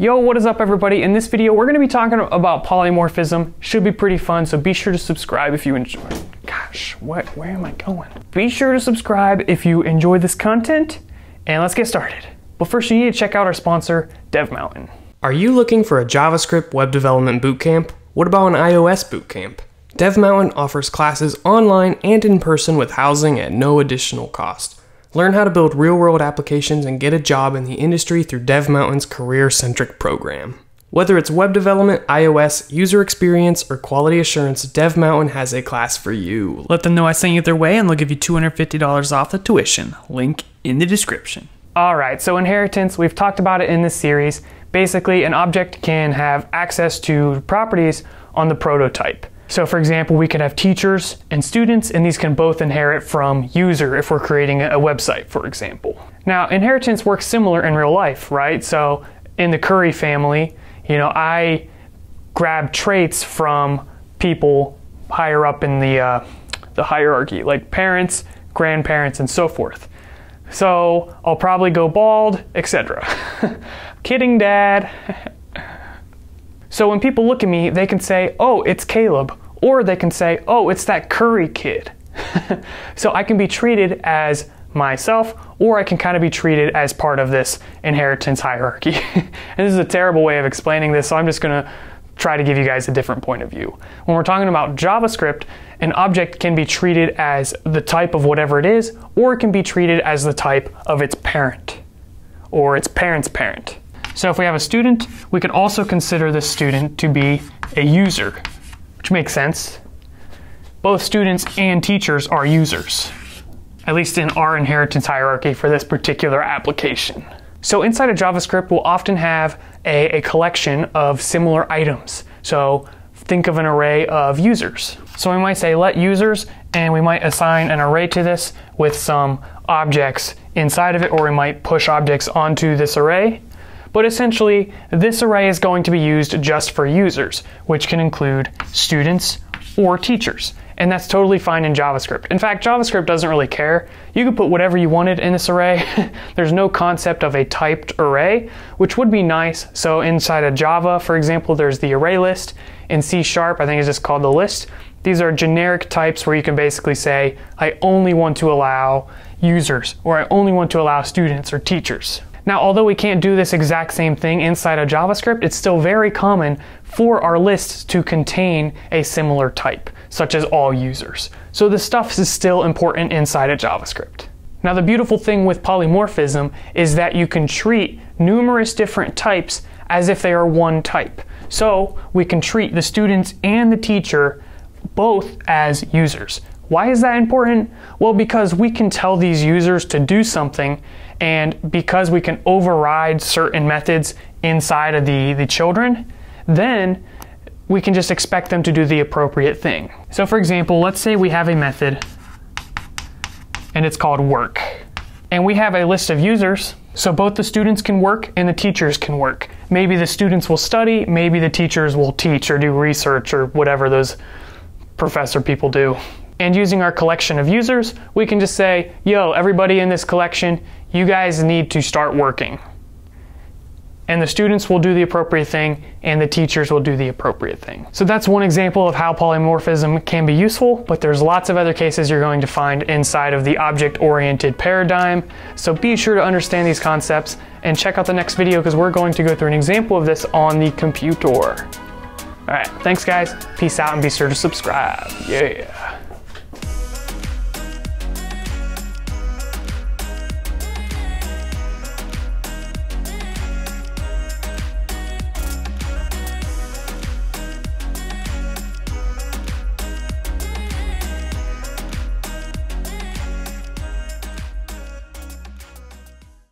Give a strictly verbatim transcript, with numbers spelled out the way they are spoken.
Yo, what is up everybody? In this video, we're gonna be talking about polymorphism. Should be pretty fun, so be sure to subscribe if you enjoy. Gosh, what, where am I going? Be sure to subscribe if you enjoy this content, and let's get started. But first, you need to check out our sponsor, DevMountain. Are you looking for a JavaScript web development bootcamp? What about an iOS bootcamp? DevMountain offers classes online and in person with housing at no additional cost. Learn how to build real-world applications and get a job in the industry through DevMountain's career-centric program. Whether it's web development, iOS, user experience, or quality assurance, DevMountain has a class for you. Let them know I sent you their way and they'll give you two hundred fifty dollars off the tuition. Link in the description. All right, so inheritance, we've talked about it in this series. Basically, an object can have access to properties on the prototype. So for example, we could have teachers and students, and these can both inherit from user if we're creating a website, for example. Now, inheritance works similar in real life, right? So in the Curry family, you know, I grab traits from people higher up in the, uh, the hierarchy, like parents, grandparents, and so forth. So I'll probably go bald, et cetera. Kidding, Dad. So when people look at me, they can say, oh, it's Caleb, or they can say, oh, it's that Curry kid. So I can be treated as myself, or I can kind of be treated as part of this inheritance hierarchy. And this is a terrible way of explaining this, so I'm just gonna try to give you guys a different point of view. When we're talking about JavaScript, an object can be treated as the type of whatever it is, or it can be treated as the type of its parent, or its parent's parent. So if we have a student, we could also consider this student to be a user, which makes sense. Both students and teachers are users, at least in our inheritance hierarchy for this particular application. So inside of JavaScript, we'll often have a, a collection of similar items. So think of an array of users. So we might say let users, and we might assign an array to this with some objects inside of it, or we might push objects onto this array. But essentially, this array is going to be used just for users, which can include students or teachers. And that's totally fine in JavaScript. In fact, JavaScript doesn't really care. You could put whatever you wanted in this array. There's no concept of a typed array, which would be nice. So inside of Java, for example, there's the array list. In C sharp, I think it's just called the list. These are generic types where you can basically say, I only want to allow users, or I only want to allow students or teachers. Now, although we can't do this exact same thing inside of JavaScript, it's still very common for our lists to contain a similar type, such as all users. So this stuff is still important inside of JavaScript. Now, the beautiful thing with polymorphism is that you can treat numerous different types as if they are one type. So we can treat the students and the teacher both as users. Why is that important? Well, because we can tell these users to do something, and because we can override certain methods inside of the, the children, then we can just expect them to do the appropriate thing. So for example, let's say we have a method and it's called work. And we have a list of users, so both the students can work and the teachers can work. Maybe the students will study, maybe the teachers will teach or do research or whatever those professor people do. And using our collection of users, we can just say, yo, everybody in this collection, you guys need to start working. And the students will do the appropriate thing, and the teachers will do the appropriate thing. So that's one example of how polymorphism can be useful, but there's lots of other cases you're going to find inside of the object-oriented paradigm. So be sure to understand these concepts and check out the next video, because we're going to go through an example of this on the computer. All right, thanks guys. Peace out and be sure to subscribe. Yeah.